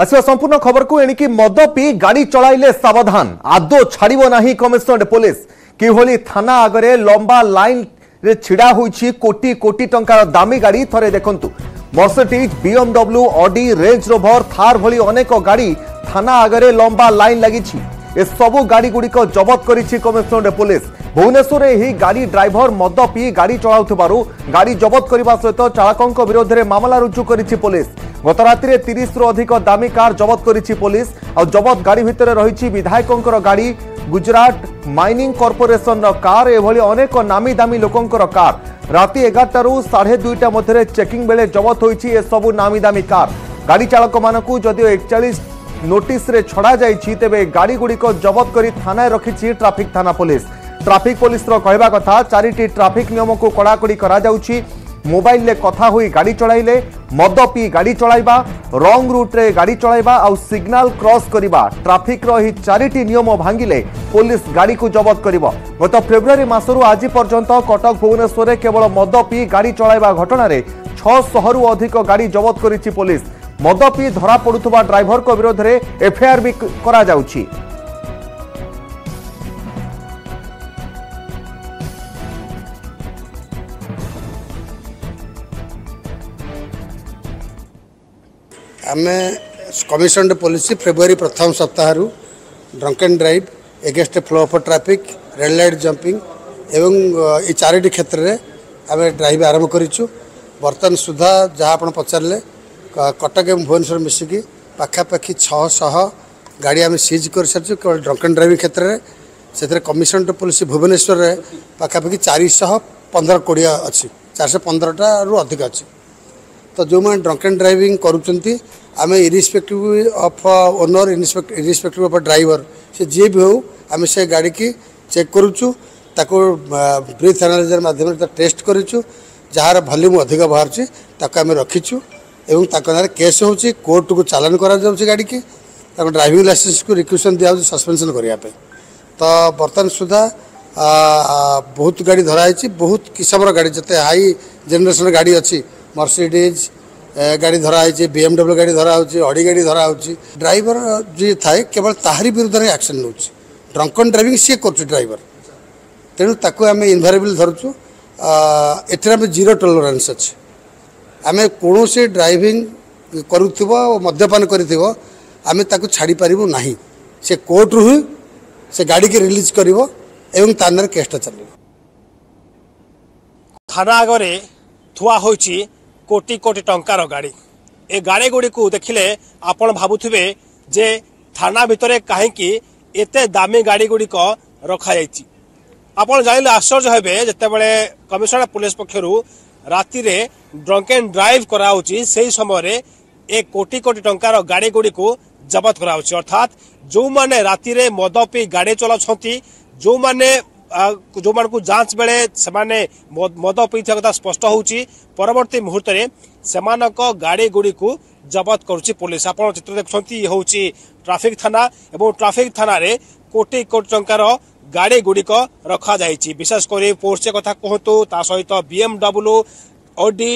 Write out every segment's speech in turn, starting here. आसवा संपूर्ण खबर को एणिकी मद पी गाड़ी चलाइले सावधान आदो छाड़िबो नाही कमिशनरेट पुलिस किभली थाना आगे लंबा लाइन रे छिड़ा होईछि कोटी कोटी टंकार दामी गाड़ी थरे देखंतु Mercedes BMW Audi Range Rover Thar भली अनेक गाड़ी थाना आगे लंबा लाइन लागिछि ए सबु गाड़ी गुड़िक जबत करिछि कमिशनरेट पुलिस भुवनेश्वर एही गाड़ी ड्राइवर मद पी गाड़ी चलाउथिबारु गाड़ी जबत करबा सहित चालकक विरोध रे मामला रुजु करिछि पुलिस गत राति 30 रु अधिक दामी कार जबत करिछि पुलिस और जबत गाड़ी भितर रही विधायकों गाड़ी गुजरात माइनिंग कॉर्पोरेशन कार एभली अनेक नामी दामी लोकंर कार राति 11टारू 2:30 मध्य चेकिंग बेले जबत होईछि ए सबु नामी दामी कार गाड़ी चालक मानकु जदियो 41 नोटिस रे छड़ा जाईछि तेबे गाड़ी गुड़िक जबत करी थाना रखिछि ट्राफिक थाना पुलिस। ट्राफिक पुलिस कहबा कथा 4टी ट्राफिक नियम को कड़ाकड़ी करा जाउछि मोबाइल ले कथा हुई गाड़ी चलाइले मद पी गाड़ी चलाइबा रंग रूट्रे गाड़ी चलाइबा आउ सिग्नल क्रॉस करिबा ट्राफिक रही 4टी नियम भांगिले पुलिस गाड़ी को जबत करिबो। गत फेब्रुआरी मासरू आज पर्यंत कटक भुवनेश्वर रे केवल मद पी गाड़ी चलाइबा घटना रे 600 रु अधिक गाड़ी जबत करिछि पुलिस मद पी धरा पडुथबा ड्राइवर को विरोध रे एफआईआर भी करा जाउछि। आमे कमिशनरेट पुलिस फेब्रुआरी प्रथम सप्ताह drunken drive against flow of traffic red light jumping एवं ये 4टी क्षेत्र में आम ड्राइव आरंभ करूँ बर्तमान सुधा जहाँ आप पचारे कटक एवं भुवनेश्वर मिसिकी पाखापाखि 600 गाड़ी आम सीज कर सारी केवल ड्रंकन ड्राइविंग क्षेत्र में से कमिशनरेट पुलिस भुवनेश्वर पाखापाखि 415 अच्छी 415टा अधिक अच्छी तो जो मैंने ड्रंकन ड्राइविंग करुँच आम irrespective of owner irrespective of driver से जी भी हो आम से गाड़ी की चेक करुचु ताको ब्रीथ एनालाइजर माध्यम टेस्ट करूँ जार वॉल्यूम अधिक बाहर रखीचु एवं ताको केस हो कोर्ट को चालान करा गाड़ी की ड्राइविंग लाइसेंस को रिक्वेशन दिया सस्पेंशन करने तो बर्तमान सुधा बहुत गाड़ी धराई बहुत किसमर गाड़ी जिते हाई जेनेसन गाड़ी अच्छी मर्सिडीज गाड़ी धरा होची बीएमडब्ल्यू गाड़ी धरा होची ऑडी गाड़ी धरा होची ड्राइवर जी थाए केवल ताहरी विरुद्ध रे एक्शन नोची ड्रंकन ड्राइविंग सी करछ ड्राइवर तेनु ताको आमे इनवेरिएबल धरछु एतरा में जीरो टॉलरेंस अछि आमे कोनो से ड्राइविंग करूथिबो ओ मद्यपान करिथिबो आमे ताको छाडी पारिबो नाही से कोर्ट रु से गाड़ी के रिलीज करिवो एवं तानर केसटा चलिवो थाना आगरे थुआ होची कोटी कोटी टंकार गाड़ी ए गाड़ी गुड़ी को देखिले आपण भाबुथिबे जे थाना भितरे काहेकि एते दामी गाड़ी गुड़ी को रखा जायछि आपण जानिले आश्चर्य हेबे जते बेले कमिशनर पुलिस पक्षरु राति रे ड्रंकन ड्राइव कराउछि सेही समय रे ए कोटी कोटी टंकार गाड़ी गुड़ी को जबत कराउछि अर्थात जो माने राति रे मद पी गाड़ी चलाउछंती जो मानक जांच बेले से मद पी कथा स्पष्ट होउछि परवर्ती मुहूर्त रे सेमानक गाड़ी गुड़ी को जबत करुछि पुलिस। आप चित्र देखछंती होउछि ट्राफिक थाना एवं ट्राफिक थाना रे कोटी कोटी टंकार गाड़ी गुड़ी को रखा जायछि विशेषकर पोर्से कथा कहतु ता सहित बीएमडब्ल्यू ऑडी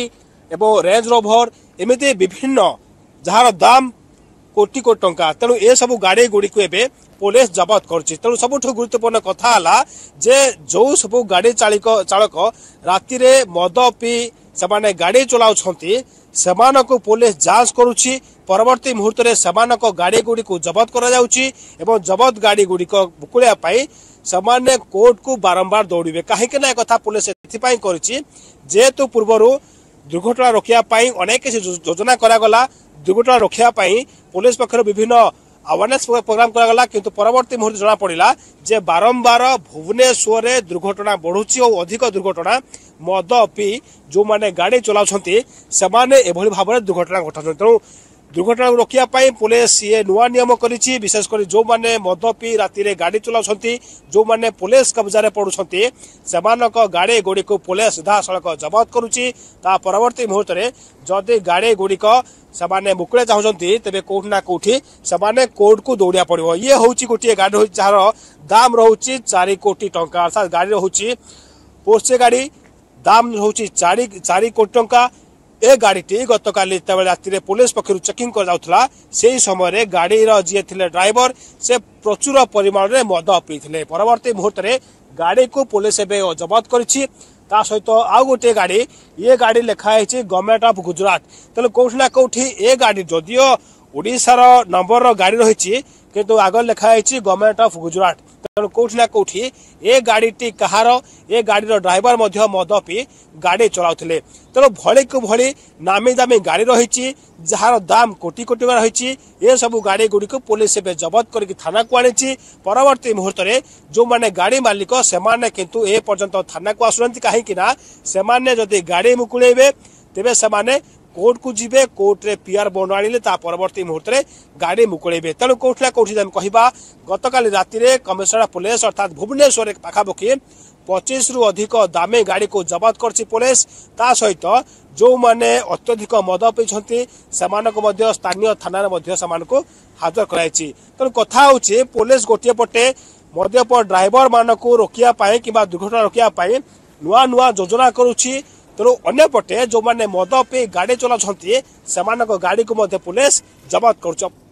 एवं रेंज रोवर एमते विभिन्न जहार दाम कोटी कोटी टंका तेणु ए सबु गाड़ी गुड़ी को एबे पुलिस जबत करछि तेणु सबुठु गुरुत्वपूर्ण कथा हला जे जो सबु गाड़ी चालक राति रे मद पी से गाड़ी चलाउछंती सेमानको पुलिस जांच करुछि परवर्ती मुहूर्त रे सेमानको गाड़ी गुड़ी को जबत करा जाउछि एवं जबत गाड़ी गुड़ी को बुकुले पाई सामान्य कोर्ट को बारंबार दौड़ीबे काहेकि ना कथा पुलिस एथिपाई करछि जेतु पूर्वरु दुर्घटना रोकिया पाई अनेक किसी योजना करागला दुर्घटना रोकिया पाई पुलिस पक्षर विभिन्न अवेयरनेस प्रोग्राम करागला किंतु परवर्ती मुहूर्त जना पड़िला जे बारंबार भुवनेश्वर रे दुर्घटना बढ़ुछि और अधिक दुर्घटना मद पी जो माने गाड़ी चलाउछंती सेमाने एभली भाव में दुर्घटना घटाउछंती तेणु दुर्घटना रोकिया पाई पुलिस ये नुआ नियम करिछि विशेषकर जो माने मद पी राति रे गाड़ी चलाउछंती जो माने पुलिस कब्जा रे पडुछंती सेमानक गाड़ी गुड़ी को पुलिस सीधा सड़क जबत करुछि ता परवर्ती मुहूर्त रे जदि गाड़ी गुड़ी को सेमाने मुकले चाहती तेरे कौट ना कौटी से कोर्ट को दौड़ा पड़ो ये हूँ गोटे गाड़ी जार दाम रोच 4 कोटी टंका अर्थात गाड़ी रोचे पोर्से गाड़ी दाम रोचे 4 कोटी टंका ए गाड़ीटी गतकाली जेतेबेले रातिरे पुलिस पक्षरु चेकिंग कर जाउथला सेही समयरे गाड़ीर जे थिले ड्राइवर से प्रचुर परिमाण रे मद पीथिले। परवर्ती मुहूर्त रे गाड़ी को पुलिस एबे जब्त करिछि। ता सहित आउ गोटे गाड़ी, ये गाड़ी लिखाई गवर्नमेंट ऑफ गुजरात, तेल कौटि ना कौटि ए गाड़ी जदियो ओडिशार नंबर गाड़ी रही किंतु आग लिखाई गवर्नमेंट ऑफ गुजरात, तेणु कौटि ना कौटि ए गाड़ीटी कहार, ए गाड़ी ड्राइवर मद पी गाड़ी चलाउथिले। तेणु भली को भली नामी दामी गाड़ी रही जार दाम कोटी कोटी रही, ए सब गाड़ी गुड़ी को पुलिस एवं जबत करके थाना को आनी। परवर्ती मुहूर्त में जो माने गाड़ी मालिक से माने किंतु ए पर्यंत थाना को आसुनांती, कहीं ना से माने जदि गाड़ी मुकुलेबे तेबे से माने कोर्ट को जीवे, कोर्ट रे पीआर बनाणिले ता परवर्ती मुहूर्त में गाड़ी मुकुलेबे। तेणु कौटि ना कौटि आम कहिबा गतकाली राति रे कमिश्नर पुलिस अर्थात भुवनेश्वर पाखापाखि 25 रु अधिक दामी गाड़ी को जब्त करछि पुलिस। ता सहित जो माने अत्यधिक मद पीछे से स्थानीय थाना को हाजर कराई। तेणु कथा होछि पुलिस गोटे पटे मद्यप ड्राइवर मानक रोकवाई कि दुर्घटना रोकवाई नुआ नुआ योजना करुछि। तेणु अन्य पटे जो माने मद पी गाड़ी चलाउछन्ति गाड़ी को पुलिस जब्त कर।